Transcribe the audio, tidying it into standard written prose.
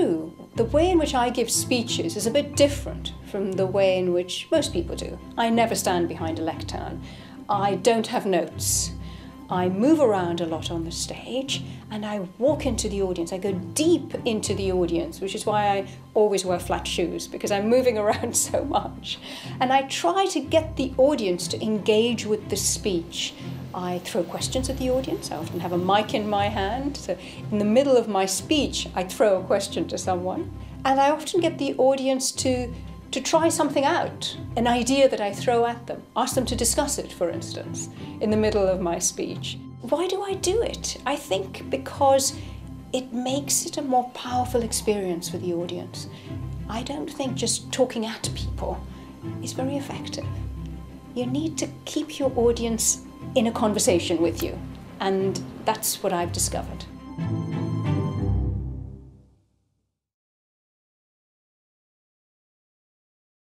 true, the way in which I give speeches is a bit different from the way in which most people do. I never stand behind a lectern. I don't have notes. I move around a lot on the stage and I walk into the audience. I go deep into the audience, which is why I always wear flat shoes, because I'm moving around so much. And I try to get the audience to engage with the speech. I throw questions at the audience. I often have a mic in my hand. So in the middle of my speech, I throw a question to someone. And I often get the audience to try something out, an idea that I throw at them, ask them to discuss it, for instance, in the middle of my speech. Why do I do it? I think because it makes it a more powerful experience for the audience. I don't think just talking at people is very effective. You need to keep your audience in a conversation with you, and that's what I've discovered.